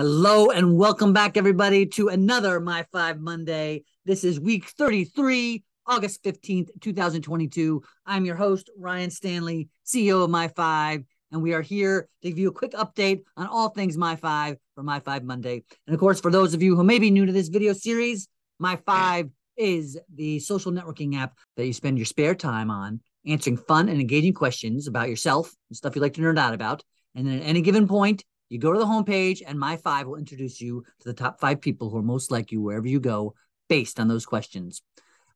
Hello and welcome back, everybody, to another My Five Monday. This is week 33, August 15th, 2022. I'm your host, Ryan Stanley, CEO of My Five, and we are here to give you a quick update on all things My Five for My Five Monday. And of course, for those of you who may be new to this video series, My Five is the social networking app that you spend your spare time on, answering fun and engaging questions about yourself and stuff you like to nerd out about. And then at any given point, you go to the homepage and My Five will introduce you to the top five people who are most like you wherever you go based on those questions.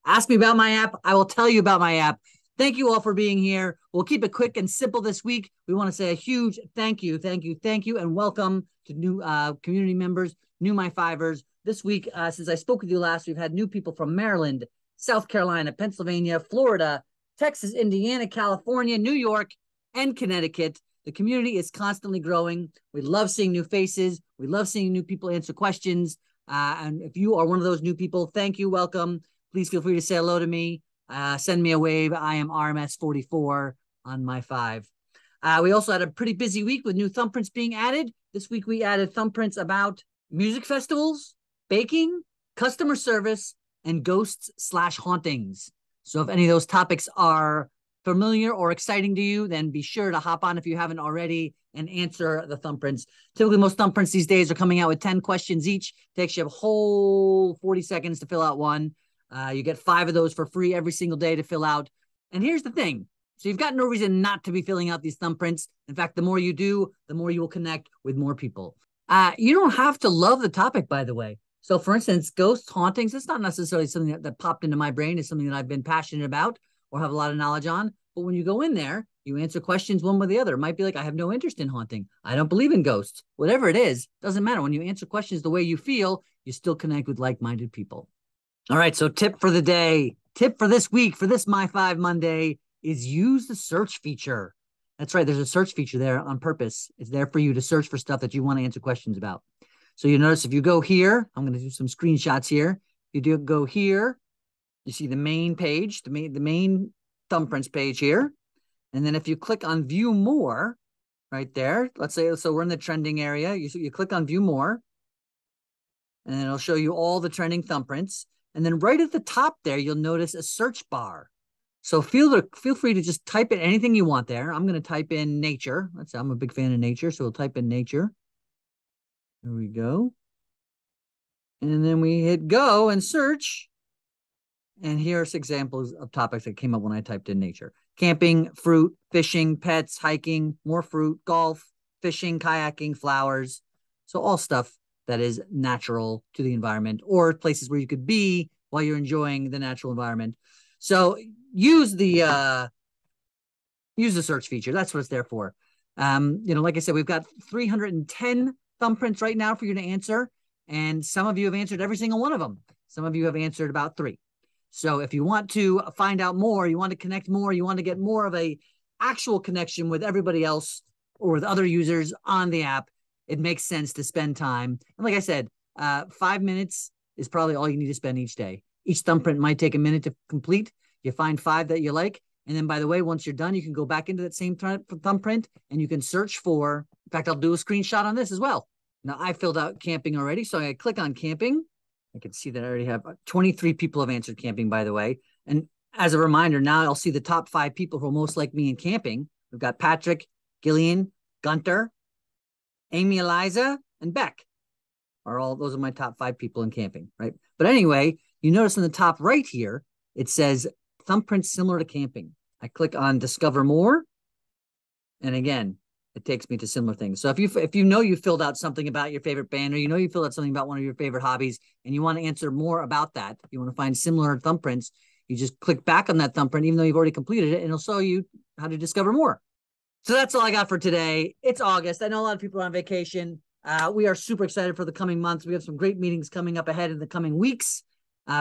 Ask me about my app. I will tell you about my app. Thank you all for being here. We'll keep it quick and simple this week. We want to say a huge thank you, thank you, thank you, and welcome to new community members, new myfiVers. This week, since I spoke with you last, we've had new people from Maryland, South Carolina, Pennsylvania, Florida, Texas, Indiana, California, New York, and Connecticut. The community is constantly growing. We love seeing new faces. We love seeing new people answer questions. And if you are one of those new people, thank you, welcome. Please feel free to say hello to me. Send me a wave. I am RMS44 on My Five. We also had a pretty busy week with new thumbprints being added. This week we added thumbprints about music festivals, baking, customer service, and ghosts/hauntings. So if any of those topics are familiar or exciting to you, then be sure to hop on if you haven't already and answer the thumbprints. Typically, most thumbprints these days are coming out with 10 questions each. Takes you a whole 40 seconds to fill out one. You get 5 of those for free every single day to fill out. And here's the thing. So you've got no reason not to be filling out these thumbprints. In fact, the more you do, the more you will connect with more people. You don't have to love the topic, by the way. So for instance, ghosts, hauntings, it's not necessarily something that popped into my brain. It's something that I've been passionate about or have a lot of knowledge on. But when you go in there, you answer questions one with the other. It might be like, I have no interest in haunting. I don't believe in ghosts. Whatever it is, doesn't matter. When you answer questions the way you feel, you still connect with like-minded people. All right, so tip for the day, tip for this week, for this My Five Monday is use the search feature. That's right, there's a search feature there on purpose. It's there for you to search for stuff that you want to answer questions about. So you notice if you go here, I'm going to do some screenshots here. You do go here, you see the main page, the main thumbprints page here. And then if you click on view more right there, let's say, so we're in the trending area. You click on view more and it'll show you all the trending thumbprints. And then right at the top there, you'll notice a search bar. So feel free to just type in anything you want there. I'm going to type in nature. Let's say I'm a big fan of nature. So we'll type in nature. There we go. And then we hit go and search. And here's examples of topics that came up when I typed in nature. Camping, fruit, fishing, pets, hiking, more fruit, golf, fishing, kayaking, flowers. So all stuff that is natural to the environment or places where you could be while you're enjoying the natural environment. So use the search feature. That's what it's there for. You know, like I said, we've got 310 thumbprints right now for you to answer. And some of you have answered every single one of them. Some of you have answered about 3. So if you want to find out more, you want to connect more, you want to get more of an actual connection with everybody else or with other users on the app, it makes sense to spend time. And like I said, 5 minutes is probably all you need to spend each day. Each thumbprint might take a minute to complete. You find 5 that you like. And then, by the way, once you're done, you can go back into that same thumbprint and you can search for, in fact, I'll do a screenshot on this as well. Now, I filled out camping already, so I click on camping. I can see that I already have 23 people have answered camping, by the way. And as a reminder, now I'll see the top 5 people who are most like me in camping. We've got Patrick, Gillian, Gunter, Amy, Eliza, and Beck. Those are my top 5 people in camping, right? But anyway, you notice in the top right here, it says thumbprints similar to camping. I click on discover more. And again, it takes me to similar things. So if you know you filled out something about your favorite band, or you know you filled out something about one of your favorite hobbies, and you want to answer more about that, you want to find similar thumbprints, you just click back on that thumbprint, even though you've already completed it, and it'll show you how to discover more. So that's all I got for today. It's August. I know a lot of people are on vacation. We are super excited for the coming months. We have some great meetings coming up ahead in the coming weeks.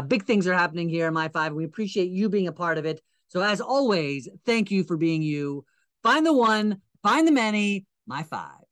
Big things are happening here in My Five. We appreciate you being a part of it. So as always, thank you for being you. Find the one. Find the many, My Five.